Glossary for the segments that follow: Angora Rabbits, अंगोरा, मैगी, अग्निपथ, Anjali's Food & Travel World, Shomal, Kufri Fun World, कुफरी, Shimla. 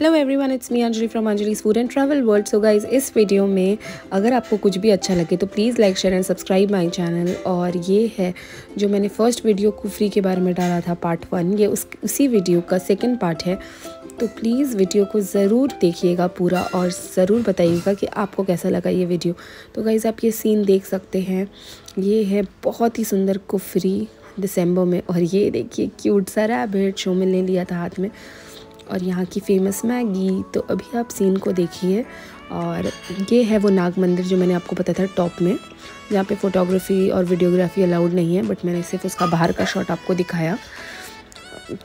Hello everyone, it's me Anjali from Anjali's food and travel world. So guys, इस video में अगर आपको कुछ भी अच्छा लगे तो please like share and subscribe my channel. और ये है जो मैंने फर्स्ट वीडियो कुफरी के बारे में डाला था पार्ट 1, ये उसी वीडियो का सेकंड पार्ट है। तो प्लीज़ वीडियो को ज़रूर देखिएगा पूरा और ज़रूर बताइएगा कि आपको कैसा लगा ये वीडियो। तो गाइज़, आप ये सीन देख सकते हैं, ये है बहुत ही सुंदर कुफरी दिसंबर में। और ये देखिए क्यूट सा रैबिट शोमल ने लिया था हाथ में, और यहाँ की फ़ेमस मैगी। तो अभी आप सीन को देखिए। और ये है वो नाग मंदिर जो मैंने आपको बताया था टॉप में, जहाँ पे फ़ोटोग्राफ़ी और वीडियोग्राफी अलाउड नहीं है, बट मैंने सिर्फ उसका बाहर का शॉट आपको दिखाया।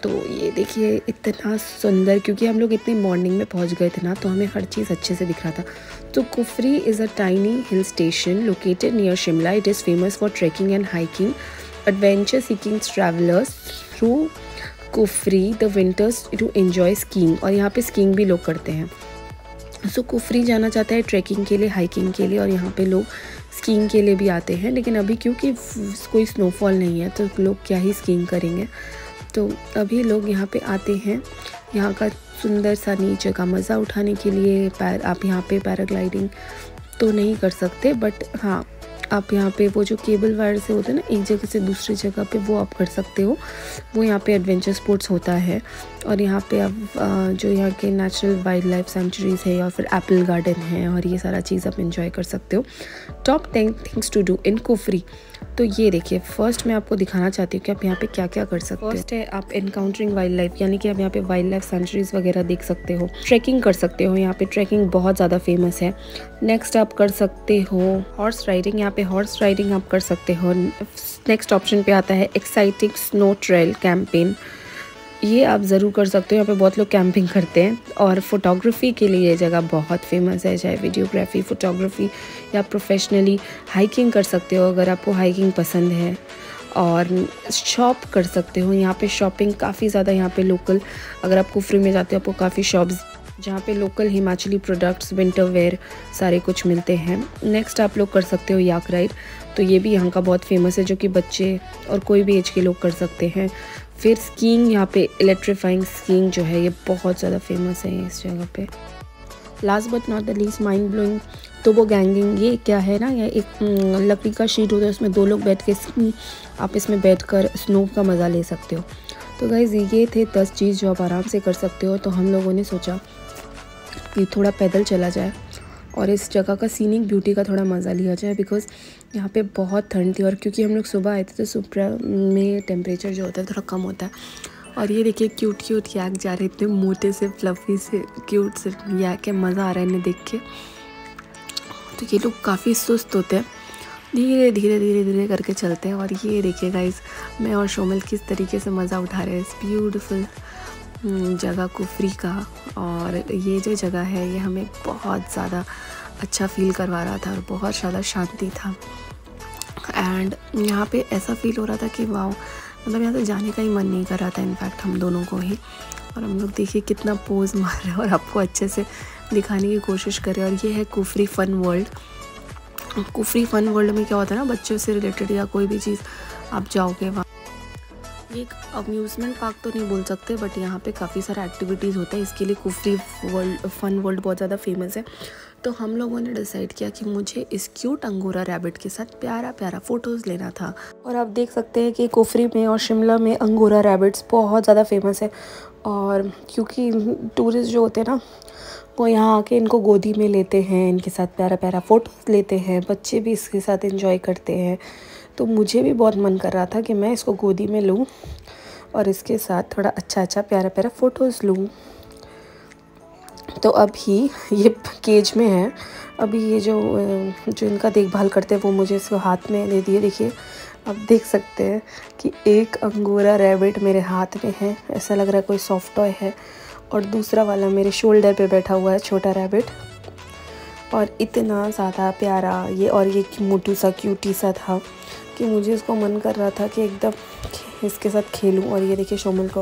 तो ये देखिए इतना सुंदर, क्योंकि हम लोग इतनी मॉर्निंग में पहुँच गए थे ना, तो हमें हर चीज़ अच्छे से दिख रहा था। तो कुफरी is a tiny hill station located near Shimla. It is famous for trekking and hiking adventure seeking travellers through कुफरी the winters to enjoy skiing. और यहाँ पे स्कीइंग भी लोग करते हैं। सो कुफरी जाना चाहता है ट्रैकिंग के लिए, हाइकिंग के लिए, और यहाँ पे लोग स्कीइंग के लिए भी आते हैं। लेकिन अभी क्योंकि कोई स्नोफॉल नहीं है तो लोग क्या ही स्कीइंग करेंगे। तो अभी लोग यहाँ पे आते हैं यहाँ का सुंदर सा नेचर का मज़ा उठाने के लिए। आप यहाँ पे पैराग्लाइडिंग तो नहीं कर सकते, बट हाँ, आप यहाँ पे वो जो केबल वायर से होता है ना, एक जगह से दूसरी जगह पे, वो आप कर सकते हो। वो यहाँ पे एडवेंचर स्पोर्ट्स होता है। और यहाँ पे आप जो यहाँ के नेचुरल वाइल्ड लाइफ सेंचुरीज़ है या फिर एप्पल गार्डन है, और ये सारा चीज़ आप एंजॉय कर सकते हो। Top 10 things to do in कुफरी। तो ये देखिए, फर्स्ट मैं आपको दिखाना चाहती हूँ कि आप यहाँ पे क्या क्या कर सकते हो। फर्स्ट है आप एनकाउंटरिंग वाइल्ड लाइफ, यानी कि आप यहाँ पे वाइल्ड लाइफ सेंचुरीज़ वगैरह देख सकते हो, ट्रैकिंग कर सकते हो। यहाँ पे ट्रैकिंग बहुत ज़्यादा फेमस है। नेक्स्ट आप कर सकते हो हॉर्स राइडिंग, यहाँ पे हॉर्स राइडिंग आप कर सकते हो। नेक्स्ट ऑप्शन पे आता है एक्साइटिंग स्नो ट्रेल कैंपेन, ये आप ज़रूर कर सकते हो। यहाँ पे बहुत लोग कैंपिंग करते हैं। और फोटोग्राफी के लिए ये जगह बहुत फेमस है, चाहे वीडियोग्राफी, फोटोग्राफी या प्रोफेशनली हाइकिंग कर सकते हो अगर आपको हाइकिंग पसंद है। और शॉप कर सकते हो, यहाँ पे शॉपिंग काफ़ी ज़्यादा यहाँ पे लोकल, अगर आप कुफरी में जाते हो आपको काफ़ी शॉप्स जहाँ पे local Himachali products, winter wear सारे कुछ मिलते हैं। नेक्स्ट आप लोग कर सकते हो याक राइड, तो ये भी यहाँ का बहुत फेमस है, जो कि बच्चे और कोई भी एज के लोग कर सकते हैं। फिर स्कीइंग, यहाँ पे इलेक्ट्रीफाइंग स्कीइंग जो है ये बहुत ज़्यादा फेमस है इस जगह पे। Last but not the least, mind blowing तो वो गैंगिंग, ये क्या है ना, ये एक लकड़ी का शीट होता है, उसमें 2 लोग बैठ के आप इसमें बैठकर स्नो का मज़ा ले सकते हो। तो गाइज़, ये थे 10 चीज़ जो आप आराम से कर सकते हो। तो हम लोगों ने सोचा कि थोड़ा पैदल चला जाए और इस जगह का सीनिक ब्यूटी का थोड़ा मज़ा लिया जाए, बिकॉज़ यहाँ पे बहुत ठंड थी। और क्योंकि हम लोग सुबह आए थे तो सुबह में टेम्परेचर जो होता है थोड़ा कम होता है। और ये देखिए क्यूट क्यूट याक जा रहे, इतने मोटे से फ्लफी से क्यूट से याक है, मज़ा आ रहा है इन्हें देख के। तो ये लोग काफ़ी सुस्त होते हैं, धीरे धीरे धीरे धीरे करके चलते हैं। और ये देखिए गाइज़, मैं और शोमल किस तरीके से मज़ा उठा रहे हैं इस ब्यूटीफुल जगह कुफरी का। और ये जो जगह है ये हमें बहुत ज़्यादा अच्छा फील करवा रहा था और बहुत ज़्यादा शांति था। एंड यहाँ पे ऐसा फील हो रहा था कि वाओ, मतलब यहाँ तो जाने का ही मन नहीं कर रहा था, इनफैक्ट हम दोनों को ही। और हम लोग देखिए कितना पोज़ मार रहे हैं और आपको अच्छे से दिखाने की कोशिश करें। और ये है कुफरी fun world. कुफरी fun world में क्या होता है ना, बच्चों से रिलेटेड या कोई भी चीज़ आप जाओगे वहाँ। ये एक अम्यूज़मेंट पार्क तो नहीं बोल सकते, बट यहाँ पे काफ़ी सारा एक्टिविटीज़ होता है, इसके लिए कुफरी वर्ल्ड फन वर्ल्ड बहुत ज़्यादा फेमस है। तो हम लोगों ने डिसाइड किया कि मुझे इस क्यूट अंगोरा रैबिट के साथ प्यारा प्यारा फ़ोटोज़ लेना था। और आप देख सकते हैं कि कुफरी में और शिमला में अंगोरा रैबिट्स बहुत ज़्यादा फेमस है। और क्योंकि टूरिस्ट जो होते हैं ना, वो यहाँ आके इनको गोदी में लेते हैं, इनके साथ प्यारा प्यारा फ़ोटोज़ लेते हैं, बच्चे भी इसके साथ एंजॉय करते हैं। तो मुझे भी बहुत मन कर रहा था कि मैं इसको गोदी में लूँ और इसके साथ थोड़ा अच्छा प्यारा प्यारा फ़ोटोज़ लूँ। तो अभी ये केज में है, अभी ये जो इनका देखभाल करते हैं वो मुझे इसको हाथ में दे दिए। देखिए आप देख सकते हैं कि एक अंगोरा रैबिट मेरे हाथ में है, ऐसा लग रहा है कोई सॉफ्ट टॉय है, और दूसरा वाला मेरे शोल्डर पे बैठा हुआ है छोटा रैबिट। और इतना ज़्यादा प्यारा ये, और ये मोटू सा क्यूटी सा था कि मुझे इसको मन कर रहा था कि एकदम इसके साथ खेलूं। और ये देखिए शोमल को,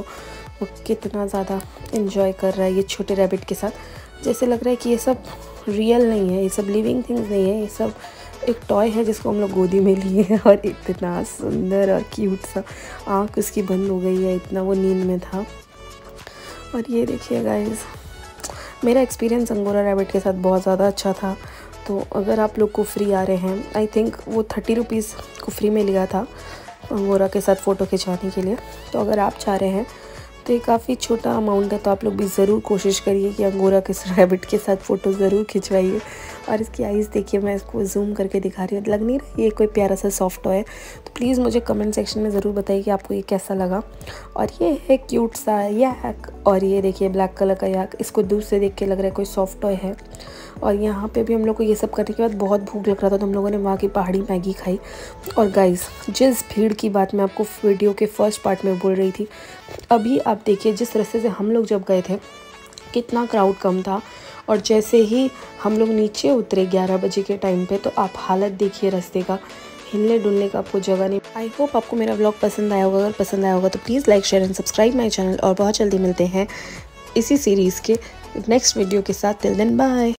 वो कितना ज़्यादा एंजॉय कर रहा है ये छोटे रैबिट के साथ। जैसे लग रहा है कि ये सब रियल नहीं है, ये सब लिविंग थिंग्स नहीं है, ये सब एक टॉय है जिसको हम लोग गोदी में लिए हैं। और इतना सुंदर और क्यूट सा, आँख उसकी बंद हो गई है, इतना वो नींद में था। और ये देखिए गाइस, मेरा एक्सपीरियंस अंगोरा रैबिट के साथ बहुत ज़्यादा अच्छा था। तो अगर आप लोग कुफरी आ रहे हैं, आई थिंक वो 30 रुपीज़ कुफरी में लिया था अंगोरा के साथ फ़ोटो खिंचाने के लिए। तो अगर आप चाह रहे हैं तो ये काफ़ी छोटा अमाउंट है, तो आप लोग भी ज़रूर कोशिश करिए कि अंगोरा के रैबिट के साथ फ़ोटो ज़रूर खिंचवाइए। और इसकी आइज़ देखिए, मैं इसको जूम करके दिखा रही हूँ, लग नहीं रहा ये कोई प्यारा सा सॉफ्ट टॉय है। तो प्लीज़ मुझे कमेंट सेक्शन में ज़रूर बताइए कि आपको ये कैसा लगा। और ये है क्यूट सा याक, और ये देखिए ब्लैक कलर का याक, इसको दूर से देख के लग रहा है कोई सॉफ्ट टॉय है। और यहाँ पे भी हम लोग को ये सब करने के बाद बहुत भूख लग रहा था, तो हम लोगों ने वहाँ की पहाड़ी मैगी खाई। और गाइस, जिस भीड़ की बात मैं आपको वीडियो के फर्स्ट पार्ट में बोल रही थी, अभी आप देखिए जिस रास्ते से हम लोग जब गए थे कितना क्राउड कम था, और जैसे ही हम लोग नीचे उतरे 11 बजे के टाइम पे, तो आप हालत देखिए रास्ते का, हिलने डुलने का आपको जगह नहीं। आई होप आपको मेरा व्लॉग पसंद आया होगा। अगर पसंद आया होगा तो please like share and subscribe my channel. और बहुत जल्दी मिलते हैं इसी सीरीज़ के नेक्स्ट वीडियो के साथ। Till then bye.